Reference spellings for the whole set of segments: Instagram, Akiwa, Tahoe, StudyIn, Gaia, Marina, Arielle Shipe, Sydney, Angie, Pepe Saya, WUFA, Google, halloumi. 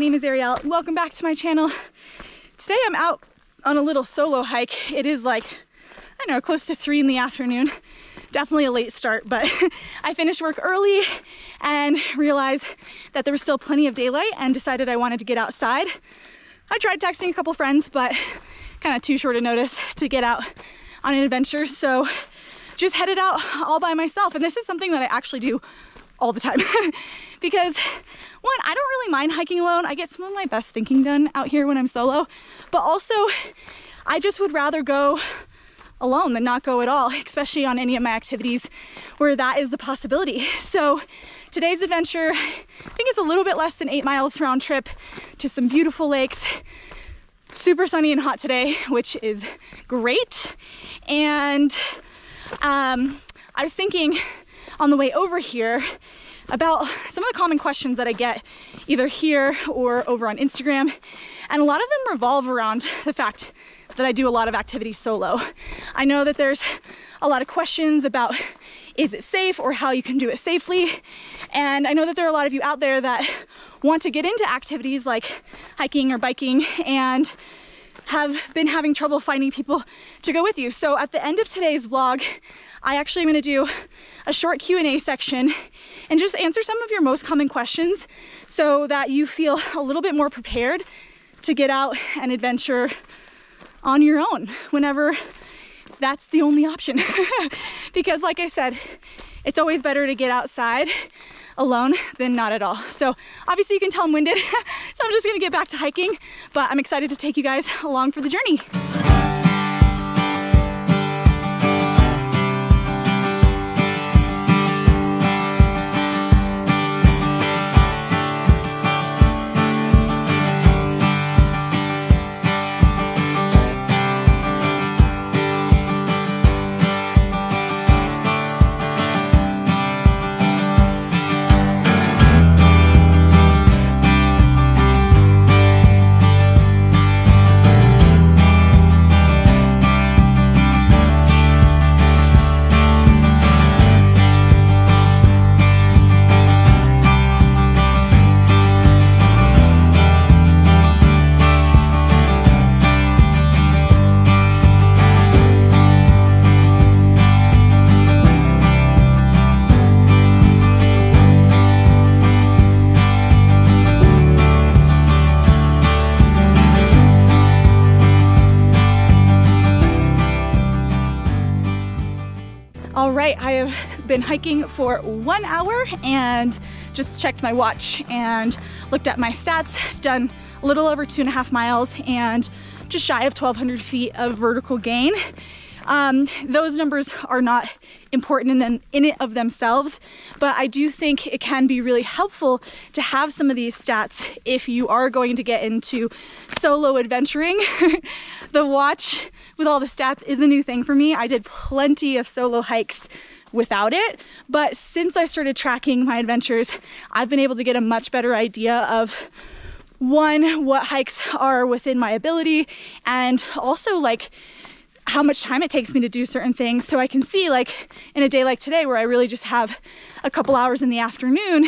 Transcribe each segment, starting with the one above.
name is Ariel. Welcome back to my channel. Today I'm out on a little solo hike. It is like, I don't know, close to 3 in the afternoon. Definitely a late start, but I finished work early and realized that there was still plenty of daylight and decided I wanted to get outside. I tried texting a couple friends, but kind of too short a notice to get out on an adventure. So just headed out all by myself. And this is something that I actually do all the time because one, I don't really mind hiking alone. I get some of my best thinking done out here when I'm solo, but also I just would rather go alone than not go at all, especially on any of my activities where that is the possibility. So today's adventure, I think it's a little bit less than 8 miles round trip to some beautiful lakes. Super sunny and hot today, which is great. And I was thinking on the way over here about some of the common questions that I get either here or over on Instagram. And a lot of them revolve around the fact that I do a lot of activity solo. I know that there's a lot of questions about is it safe or how you can do it safely. And I know that there are a lot of you out there that want to get into activities like hiking or biking and have been having trouble finding people to go with you. So at the end of today's vlog, I actually am gonna do a short Q&A section and just answer some of your most common questions so that you feel a little bit more prepared to get out and adventure on your own whenever that's the only option. Because like I said, it's always better to get outside alone than not at all. So obviously you can tell I'm winded, so I'm just gonna get back to hiking, but I'm excited to take you guys along for the journey. I have been hiking for 1 hour and just checked my watch and looked at my stats. Done a little over 2.5 miles and just shy of 1,200 feet of vertical gain. Those numbers are not important in and of themselves, but I do think it can be really helpful to have some of these stats if you are going to get into solo adventuring. The watch with all the stats is a new thing for me. I did plenty of solo hikes without it, but since I started tracking my adventures, I've been able to get a much better idea of one, what hikes are within my ability, and also like how much time it takes me to do certain things. So I can see like in a day like today where I really just have a couple hours in the afternoon,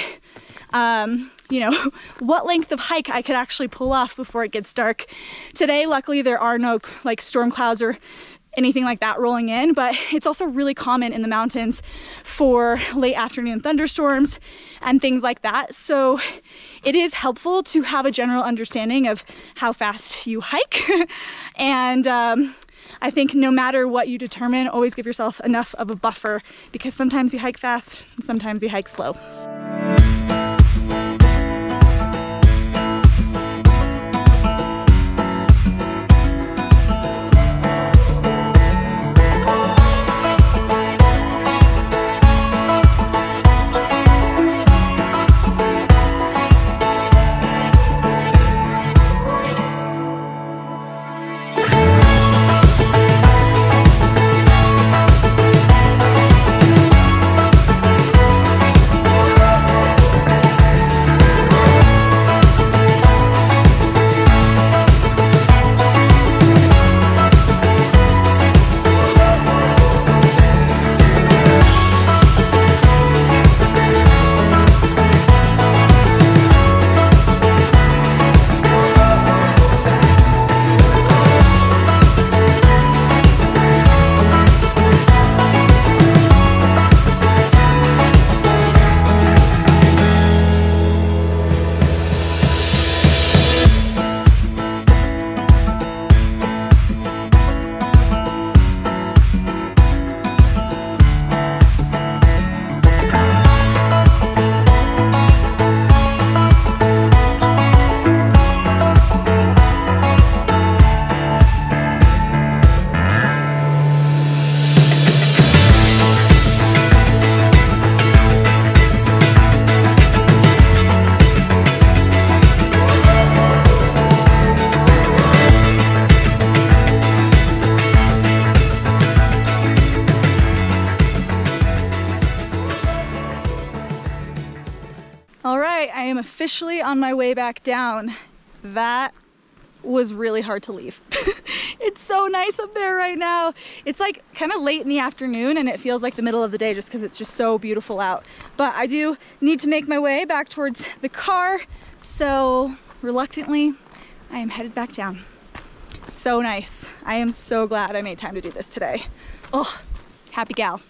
you know, what length of hike I could actually pull off before it gets dark. Today, luckily there are no like storm clouds or anything like that rolling in, but it's also really common in the mountains for late afternoon thunderstorms and things like that. So it is helpful to have a general understanding of how fast you hike. And, I think no matter what you determine, always give yourself enough of a buffer because sometimes you hike fast and sometimes you hike slow. officially on my way back down. That was really hard to leave. It's so nice up there right now. It's like kind of late in the afternoon and it feels like the middle of the day just because it's just so beautiful out. But I do need to make my way back towards the car. So reluctantly, I am headed back down. So nice. I am so glad I made time to do this today. Oh, happy gal.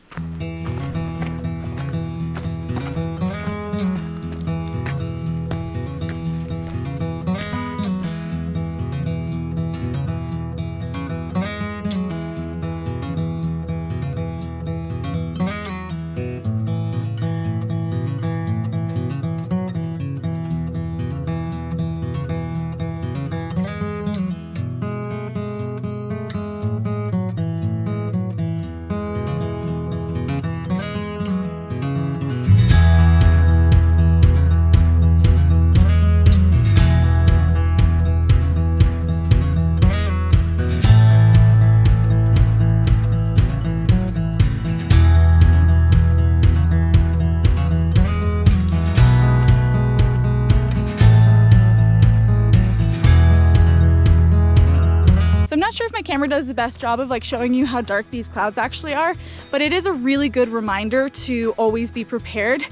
Camera does the best job of like showing you how dark these clouds actually are, but it is a really good reminder to always be prepared.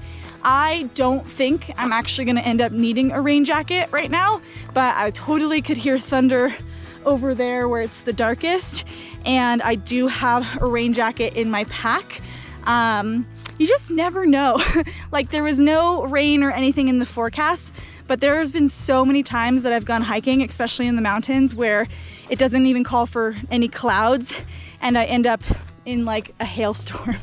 I don't think I'm actually gonna end up needing a rain jacket right now, but I totally could hear thunder over there where it's the darkest, and I do have a rain jacket in my pack. You just never know. Like, there was no rain or anything in the forecast, but there has been so many times that I've gone hiking, especially in the mountains, where it doesn't even call for any clouds and I end up in like a hailstorm.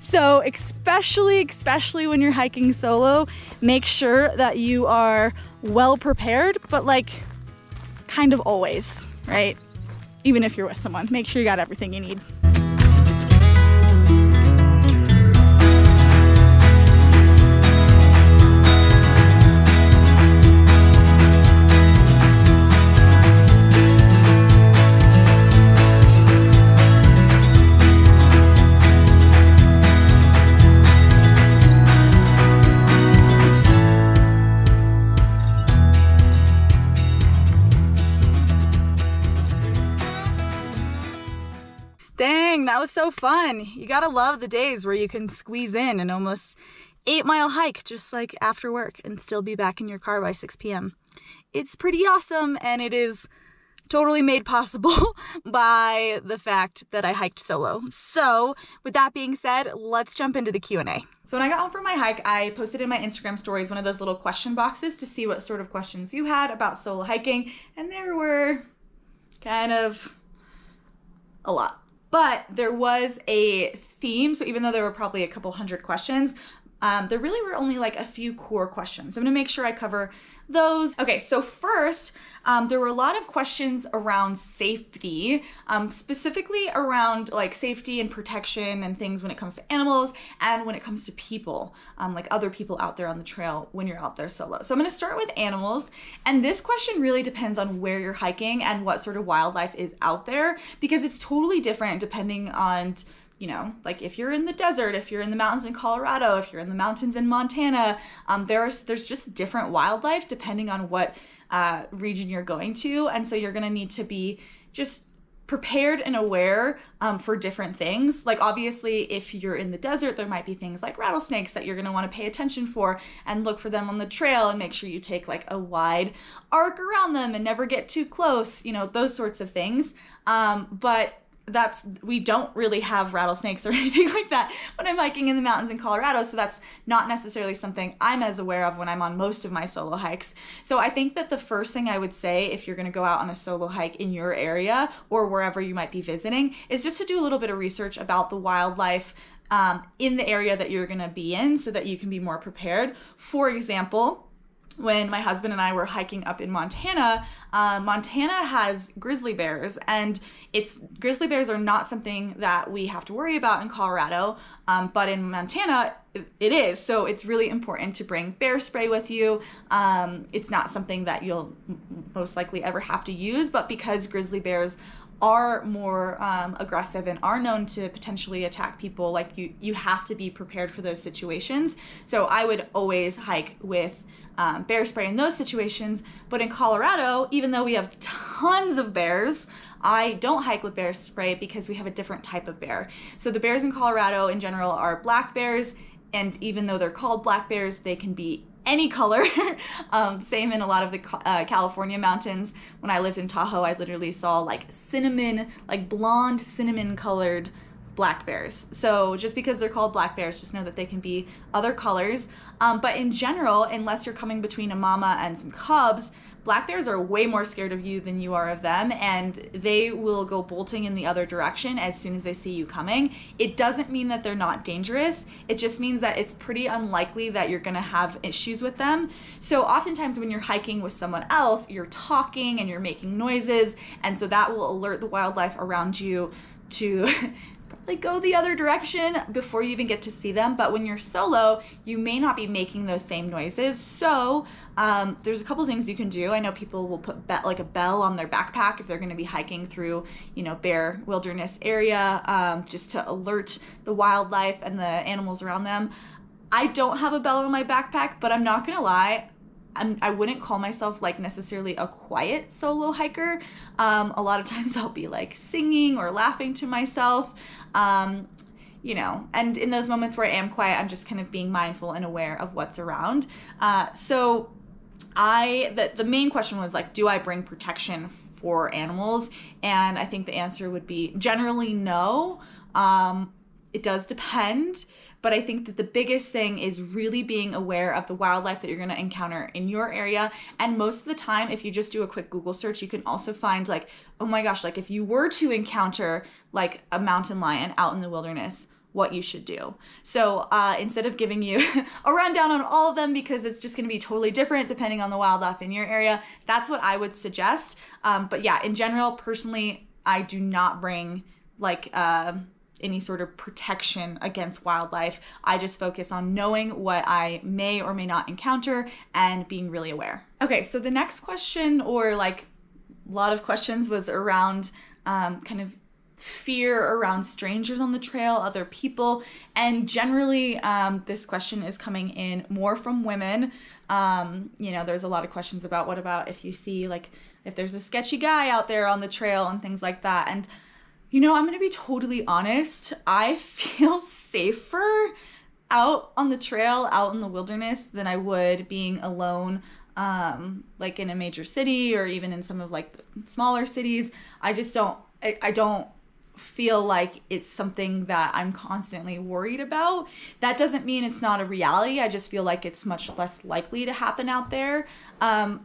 So especially when you're hiking solo, make sure that you are well prepared, but like kind of always, right? Even if you're with someone, make sure you got everything you need. That was so fun. You gotta love the days where you can squeeze in an almost 8-mile hike just like after work and still be back in your car by 6 p.m. It's pretty awesome, and it is totally made possible by the fact that I hiked solo. So with that being said, let's jump into the Q&A. So when I got home from my hike, I posted in my Instagram stories one of those little question boxes to see what sort of questions you had about solo hiking, and there were kind of a lot. But there was a theme, so even though there were probably a couple hundred questions, there really were only like a few core questions. I'm gonna make sure I cover those. Okay, so first, there were a lot of questions around safety, specifically around like safety and protection and things when it comes to animals and when it comes to people, like other people out there on the trail when you're out there solo. So I'm gonna start with animals. And this question really depends on where you're hiking and what sort of wildlife is out there, because it's totally different depending on, you know, like if you're in the desert, if you're in the mountains in Colorado, if you're in the mountains in Montana, there's just different wildlife depending on what region you're going to. And so you're gonna need to be just prepared and aware for different things. Like obviously if you're in the desert, there might be things like rattlesnakes that you're gonna wanna pay attention for and look for them on the trail and make sure you take like a wide arc around them and never get too close, you know, those sorts of things. We don't really have rattlesnakes or anything like that when I'm hiking in the mountains in Colorado, so that's not necessarily something I'm as aware of when I'm on most of my solo hikes. So I think that the first thing I would say if you're gonna go out on a solo hike in your area or wherever you might be visiting is just to do a little bit of research about the wildlife in the area that you're gonna be in so that you can be more prepared. For example, when my husband and I were hiking up in Montana, Montana has grizzly bears, and grizzly bears are not something that we have to worry about in Colorado, but in Montana, it is. So it's really important to bring bear spray with you. It's not something that you'll most likely ever have to use, but because grizzly bears are more aggressive and are known to potentially attack people, like you have to be prepared for those situations. So I would always hike with bear spray in those situations. But in Colorado, even though we have tons of bears, I don't hike with bear spray because we have a different type of bear. So the bears in Colorado in general are black bears, and even though they're called black bears, they can be any color. Same in a lot of the California mountains. When I lived in Tahoe, I literally saw like cinnamon, like blonde cinnamon colored black bears. So just because they're called black bears, just know that they can be other colors. But in general, unless you're coming between a mama and some cubs, black bears are way more scared of you than you are of them, and they will go bolting in the other direction as soon as they see you coming. It doesn't mean that they're not dangerous. It just means that it's pretty unlikely that you're gonna have issues with them. So oftentimes when you're hiking with someone else, you're talking and you're making noises, and so that will alert the wildlife around you to like go the other direction before you even get to see them. But when you're solo, you may not be making those same noises. So there's a couple things you can do. I know people will put like a bell on their backpack if they're going to be hiking through, you know, bear wilderness area, just to alert the wildlife and the animals around them. I don't have a bell on my backpack, but I'm not going to lie, I wouldn't call myself like necessarily a quiet solo hiker. A lot of times I'll be like singing or laughing to myself, you know, and in those moments where I am quiet, I'm just kind of being mindful and aware of what's around. So the main question was like, do I bring protection for animals? And I think the answer would be generally no. It does depend. But I think that the biggest thing is really being aware of the wildlife that you're going to encounter in your area. And most of the time, if you just do a quick Google search, you can also find like, oh my gosh, like if you were to encounter like a mountain lion out in the wilderness, what you should do. So instead of giving you a rundown on all of them, because it's just going to be totally different depending on the wildlife in your area, that's what I would suggest. But yeah, in general, personally, I do not bring like any sort of protection against wildlife. I just focus on knowing what I may or may not encounter and being really aware. Okay, so the next question, or like a lot of questions, was around kind of fear around strangers on the trail, other people. And generally, this question is coming in more from women. You know, there's a lot of questions about what about if you see like, if there's a sketchy guy out there on the trail and things like that. And you know, I'm gonna be totally honest, I feel safer out on the trail, out in the wilderness, than I would being alone, like in a major city or even in some of like the smaller cities. I just don't, I don't feel like it's something that I'm constantly worried about. That doesn't mean it's not a reality. I just feel like it's much less likely to happen out there. I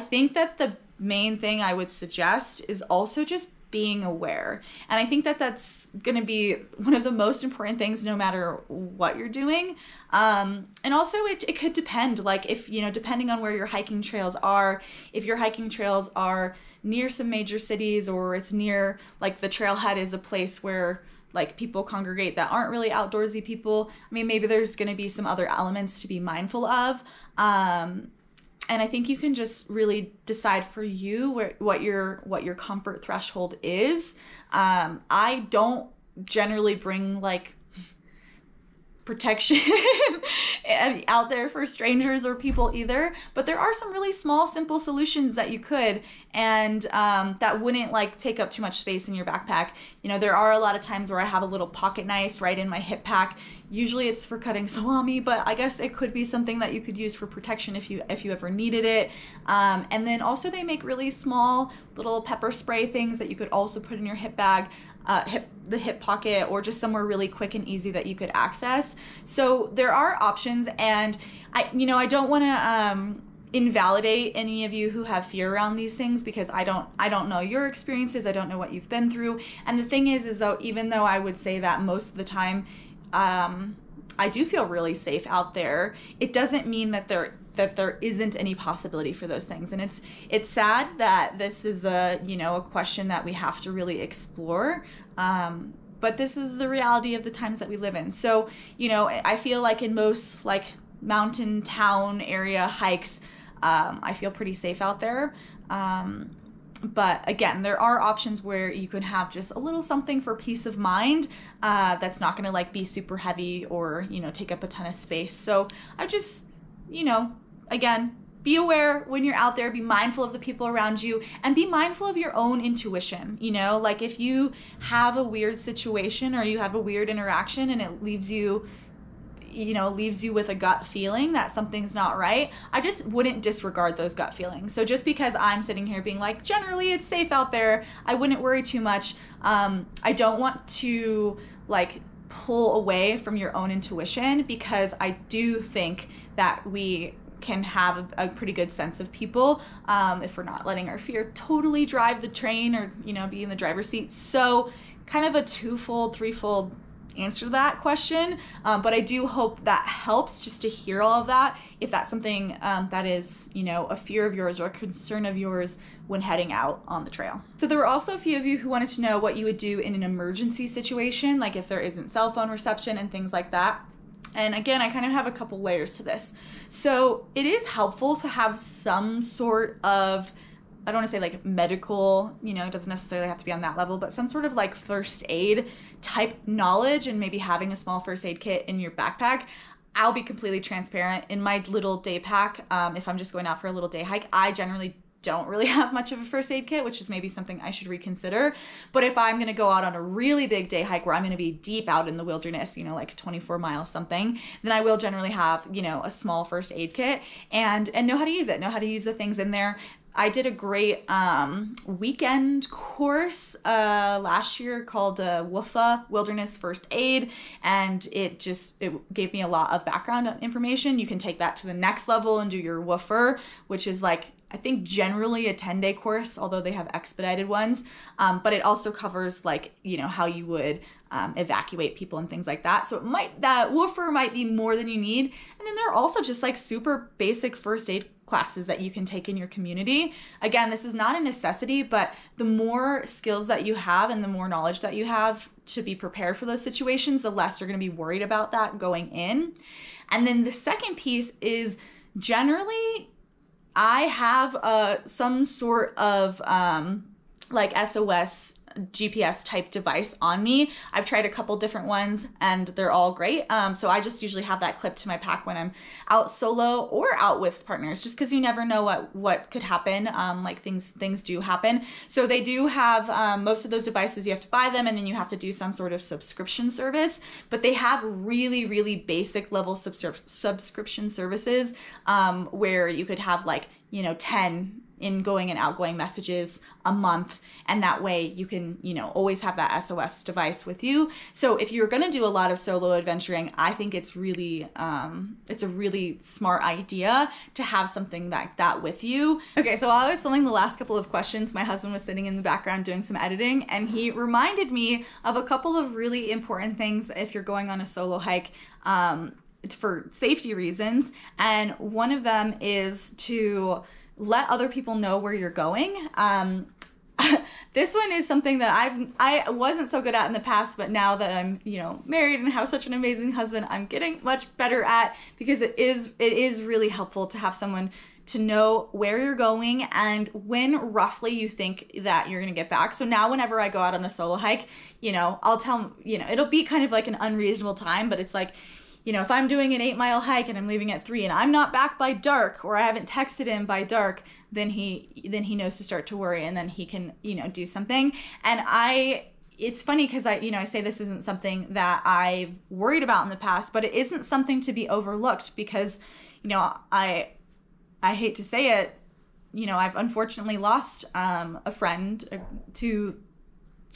think that the main thing I would suggest is also just being aware. And I think that that's going to be one of the most important things no matter what you're doing. And also it could depend, like if, you know, depending on where your hiking trails are, if your hiking trails are near some major cities, or it's near like the trailhead is a place where like people congregate that aren't really outdoorsy people. I mean, maybe there's going to be some other elements to be mindful of. And I think you can just really decide for you where, what your comfort threshold is. I don't generally bring like protection out there for strangers or people either, but there are some really small, simple solutions that you could, and that wouldn't like take up too much space in your backpack. You know, there are a lot of times where I have a little pocket knife right in my hip pack. Usually it's for cutting salami, but I guess it could be something that you could use for protection if you ever needed it. And then also they make really small little pepper spray things that you could also put in your hip bag, the hip pocket, or just somewhere really quick and easy that you could access. So there are options, and I don't want to invalidate any of you who have fear around these things, because I don't know your experiences. I don't know what you've been through. And the thing is though, even though I would say that most of the time, I do feel really safe out there, it doesn't mean that there isn't any possibility for those things. And it's sad that this is a question that we have to really explore. But this is the reality of the times that we live in. So, you know, I feel like in most like mountain town area hikes, I feel pretty safe out there. But again, there are options where you can have just a little something for peace of mind that's not going to like be super heavy or, you know, take up a ton of space. So I just, you know, again, be aware when you're out there, be mindful of the people around you, and be mindful of your own intuition. You know, like if you have a weird situation or you have a weird interaction and it leaves you, you know, leaves you with a gut feeling that something's not right, I just wouldn't disregard those gut feelings. So just because I'm sitting here being like, generally it's safe out there, I wouldn't worry too much. I don't want to like pull away from your own intuition, because I do think that we can have a pretty good sense of people if we're not letting our fear totally drive the train or, you know, be in the driver's seat. So kind of a twofold, threefold answer to that question, but I do hope that helps just to hear all of that, if that's something that is, you know, a fear of yours or a concern of yours when heading out on the trail. So there were also a few of you who wanted to know what you would do in an emergency situation, like if there isn't cell phone reception and things like that. And again, I kind of have a couple layers to this. So it is helpful to have some sort of, I don't want to say like medical, you know, it doesn't necessarily have to be on that level, but some sort of like first aid type knowledge, and maybe having a small first aid kit in your backpack. I'll be completely transparent. In my little day pack, if I'm just going out for a little day hike, I generally don't really have much of a first aid kit, which is maybe something I should reconsider. But if I'm going to go out on a really big day hike where I'm going to be deep out in the wilderness, you know, like 24 miles something, then I will generally have, you know, a small first aid kit and know how to use it, know how to use the things in there. I did a great weekend course last year called WUFA, Wilderness First Aid, and it gave me a lot of background information. You can take that to the next level and do your WUFA, which is like, I think generally a 10-day course, although they have expedited ones, but it also covers like, you know, how you would evacuate people and things like that. So it might, that WUFA might be more than you need. And then there are also just like super basic first aid classes that you can take in your community. Again, this is not a necessity, but the more skills that you have and the more knowledge that you have to be prepared for those situations, the less you're going to be worried about that going in. And then the second piece is generally, I have some sort of like SOS GPS type device on me. I've tried a couple different ones and they're all great. So I just usually have that clipped to my pack when I'm out solo or out with partners, just because you never know what could happen. Like things do happen. So they do have most of those devices, you have to buy them and then you have to do some sort of subscription service, but they have really, really basic level subscription services where you could have like, you know, 10 ingoing and outgoing messages a month, and that way you can, you know, always have that SOS device with you. So if you're going to do a lot of solo adventuring, I think it's really it's a really smart idea to have something like that with you. Okay, so while I was filming the last couple of questions, my husband was sitting in the background doing some editing, and he reminded me of a couple of really important things if you're going on a solo hike for safety reasons. And one of them is to let other people know where you're going. This one is something that I wasn't so good at in the past, but now that I'm, you know, married and have such an amazing husband, I'm getting much better at, because it is really helpful to have someone to know where you're going and when roughly you think that you're gonna get back. So now whenever I go out on a solo hike, you know, I'll tell, you know, it'll be kind of like an unreasonable time, but it's like, you know, if I'm doing an 8-mile hike and I'm leaving at 3 and I'm not back by dark, or I haven't texted him by dark, then he knows to start to worry, and then he can, you know, do something. And it's funny because I say this isn't something that I've worried about in the past, but it isn't something to be overlooked, because, you know, I hate to say it, you know, I've unfortunately lost a friend to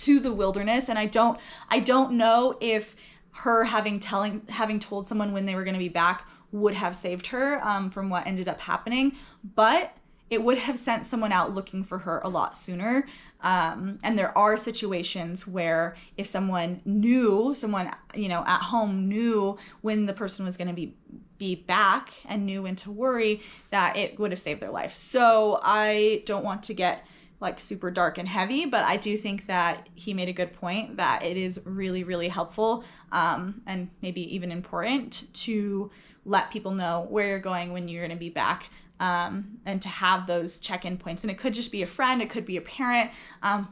the wilderness, and I don't know if her having told someone when they were going to be back would have saved her from what ended up happening, but it would have sent someone out looking for her a lot sooner. And there are situations where if someone, you know, at home knew when the person was going to be back and knew when to worry, that it would have saved their life. So I don't want to get like super dark and heavy, but I do think that he made a good point that it is really, really helpful and maybe even important to let people know where you're going, when you're going to be back, and to have those check-in points. And it could just be a friend, it could be a parent,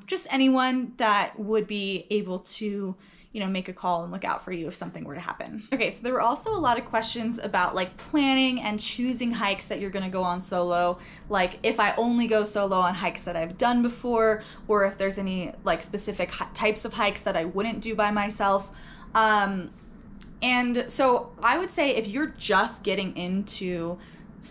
just anyone that would be able to, you know, make a call and look out for you if something were to happen. Okay, so there were also a lot of questions about like planning and choosing hikes that you're gonna go on solo. Like if I only go solo on hikes that I've done before, or if there's any like specific types of hikes that I wouldn't do by myself. And so I would say if you're just getting into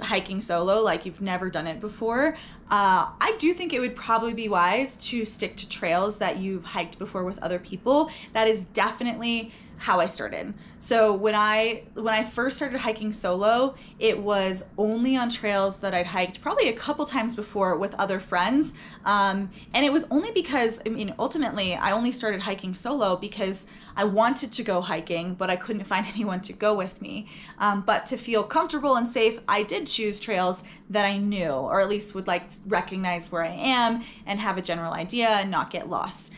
hiking solo, like you've never done it before, I do think it would probably be wise to stick to trails that you've hiked before with other people. That is definitely how I started. So when I first started hiking solo, it was only on trails that I'd hiked probably a couple times before with other friends. And it was only because, I mean, ultimately I only started hiking solo because I wanted to go hiking, but I couldn't find anyone to go with me. But to feel comfortable and safe, I did choose trails that I knew, or at least would like recognize where I am and have a general idea and not get lost.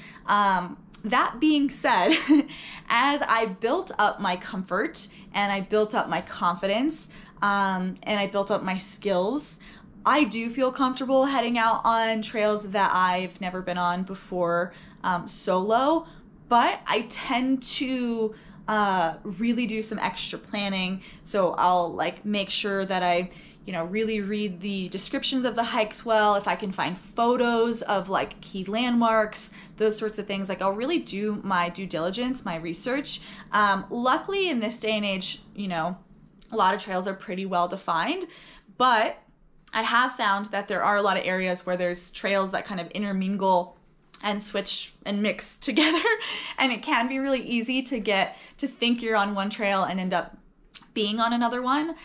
That being said, as I built up my comfort and I built up my confidence and I built up my skills, I do feel comfortable heading out on trails that I've never been on before solo, but I tend to really do some extra planning. So I'll like make sure that I, you know, really read the descriptions of the hikes well. If I can find photos of like key landmarks, those sorts of things, like I'll really do my due diligence, my research. Luckily in this day and age, you know, a lot of trails are pretty well defined, but I have found that there are a lot of areas where there's trails that kind of intermingle and switch and mix together. And it can be really easy to get to think you're on one trail and end up being on another one.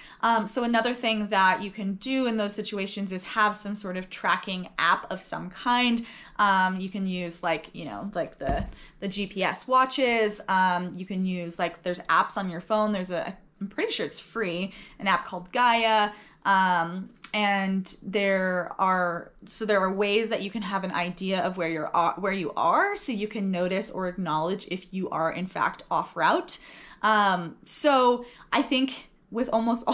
So another thing that you can do in those situations is have some sort of tracking app of some kind. You can use like, you know, like the GPS watches. You can use like, there's apps on your phone. There's a, I'm pretty sure it's free, an app called Gaia. And there are ways that you can have an idea of where you are, so you can notice or acknowledge if you are in fact off route. So I think with almost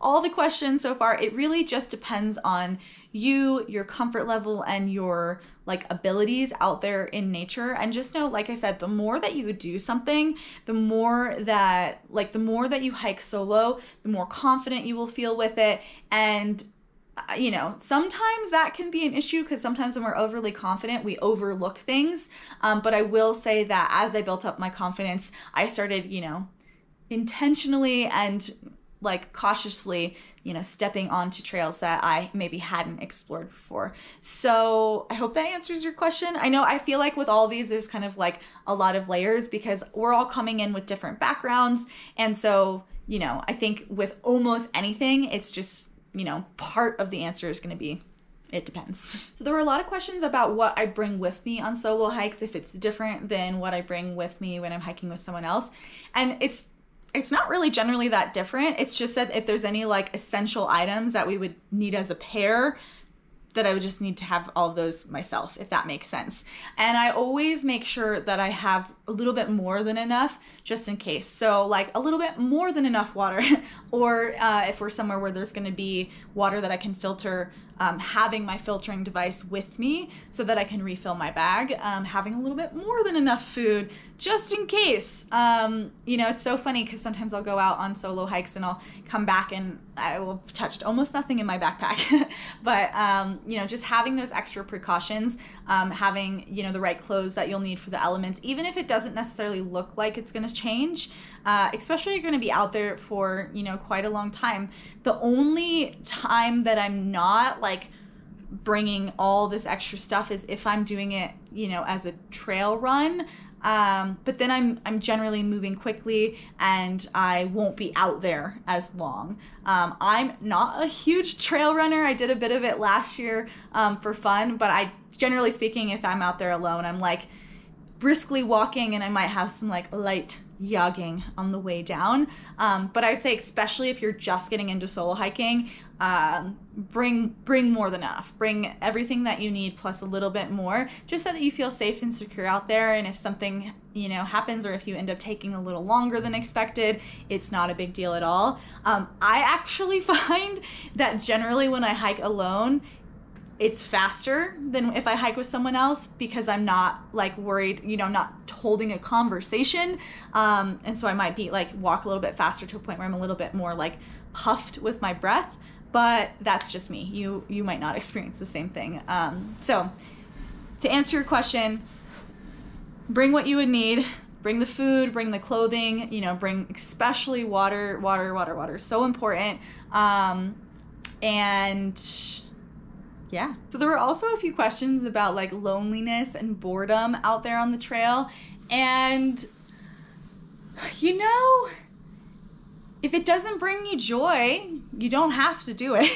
all the questions so far, it really just depends on you, your comfort level, and your like abilities out there in nature. And just know, like I said, the more that you do something, the more that you hike solo, the more confident you will feel with it. And you know, sometimes that can be an issue because sometimes when we're overly confident, we overlook things. But I will say that as I built up my confidence, I started, you know, intentionally and like cautiously, you know, stepping onto trails that I maybe hadn't explored before. So I hope that answers your question. I know I feel like with all these, there's kind of like a lot of layers because we're all coming in with different backgrounds. And so, you know, I think with almost anything, it's just, you know, part of the answer is going to be, it depends. So there were a lot of questions about what I bring with me on solo hikes, if it's different than what I bring with me when I'm hiking with someone else. And it's not really generally that different. It's just that if there's any like essential items that we would need as a pair, that I would just need to have all of those myself, if that makes sense. And I always make sure that I have a little bit more than enough just in case. So like a little bit more than enough water, or if we're somewhere where there's gonna be water that I can filter, having my filtering device with me so that I can refill my bag, having a little bit more than enough food just in case. You know, it's so funny because sometimes I'll go out on solo hikes and I'll come back and I will have touched almost nothing in my backpack. But, you know, just having those extra precautions, having, you know, the right clothes that you'll need for the elements, even if it doesn't necessarily look like it's going to change, especially you're going to be out there for, you know, quite a long time. The only time that I'm not like bringing all this extra stuff is if I'm doing it, you know, as a trail run. But then I'm generally moving quickly and I won't be out there as long. I'm not a huge trail runner. I did a bit of it last year, for fun, but I generally speaking, if I'm out there alone, I'm like briskly walking and I might have some like light yogging on the way down. But I would say, especially if you're just getting into solo hiking, bring more than enough. Bring everything that you need plus a little bit more, just so that you feel safe and secure out there. And if something, you know, happens, or if you end up taking a little longer than expected, it's not a big deal at all. I actually find that generally when I hike alone, it's faster than if I hike with someone else, because I'm not like worried, you know, I'm not holding a conversation. And so I might be like walk a little bit faster to a point where I'm a little bit more like puffed with my breath, but that's just me. You might not experience the same thing. So to answer your question, bring what you would need. Bring the food, bring the clothing, you know, bring especially water, so important. Yeah. So there were also a few questions about like loneliness and boredom out there on the trail. And, you know, if it doesn't bring you joy, you don't have to do it.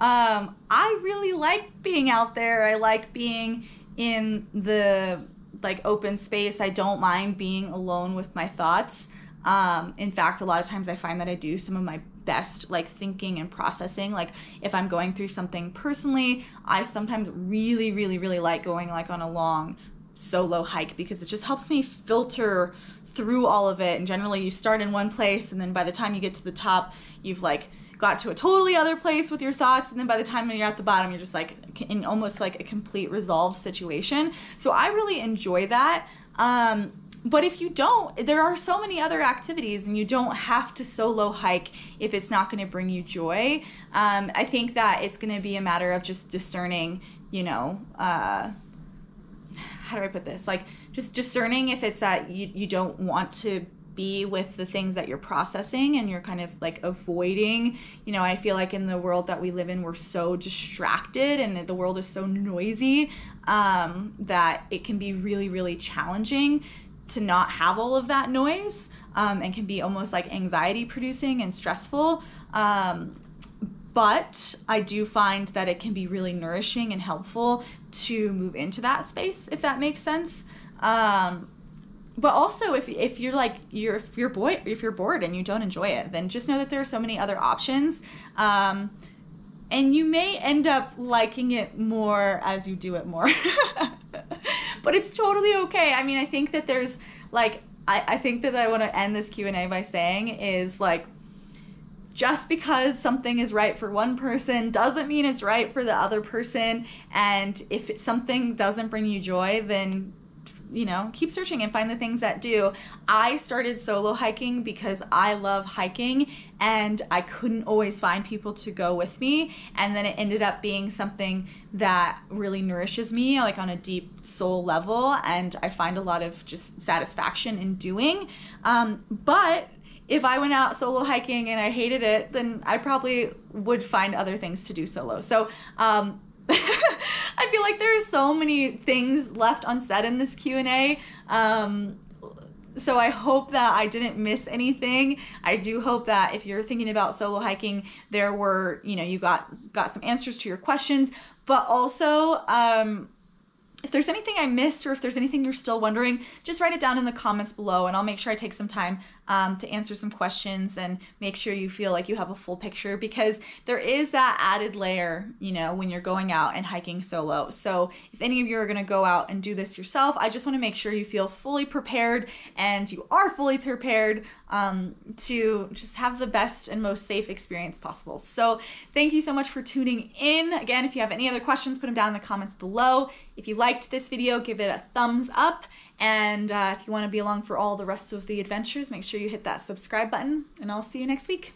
I really like being out there. I like being in the like open space. I don't mind being alone with my thoughts. In fact, a lot of times I find that I do some of my best like thinking and processing. Like if I'm going through something personally, I sometimes really like going like on a long solo hike, because it just helps me filter through all of it. And generally you start in one place, and then by the time you get to the top, you've like got to a totally other place with your thoughts, and then by the time you're at the bottom, you're just like in almost like a complete resolved situation. So I really enjoy that. But if you don't, there are so many other activities, and you don't have to solo hike if it's not going to bring you joy. I think that it's going to be a matter of just discerning, you know, how do I put this? Like just discerning if it's that you don't want to be with the things that you're processing, and you're kind of like avoiding, you know, I feel like in the world that we live in, we're so distracted and the world is so noisy, that it can be really challenging to not have all of that noise, and can be almost like anxiety producing and stressful. But I do find that it can be really nourishing and helpful to move into that space, if that makes sense. But also if you're like, if you're bored and you don't enjoy it, then just know that there are so many other options. And you may end up liking it more as you do it more. But it's totally okay. I mean, I think that there's like, I think that I want to end this Q&A by saying is like, just because something is right for one person doesn't mean it's right for the other person. And if something doesn't bring you joy, then, you know, keep searching and find the things that do. I started solo hiking because I love hiking, and I couldn't always find people to go with me. And then it ended up being something that really nourishes me, like on a deep soul level. And I find a lot of just satisfaction in doing. But if I went out solo hiking and I hated it, then I probably would find other things to do solo. So, I feel like there are so many things left unsaid in this Q&A. So I hope that I didn't miss anything. I do hope that if you're thinking about solo hiking, there were, you know, you got some answers to your questions, but also, if there's anything I missed, or if there's anything you're still wondering, just write it down in the comments below, and I'll make sure I take some time to answer some questions and make sure you feel like you have a full picture, because there is that added layer, you know, when you're going out and hiking solo. So if any of you are going to go out and do this yourself, I just want to make sure you feel fully prepared, and you are fully prepared to just have the best and most safe experience possible. So thank you so much for tuning in. Again, if you have any other questions, put them down in the comments below. If you liked this video, give it a thumbs up. And if you want to be along for all the rest of the adventures, make sure you hit that subscribe button, and I'll see you next week.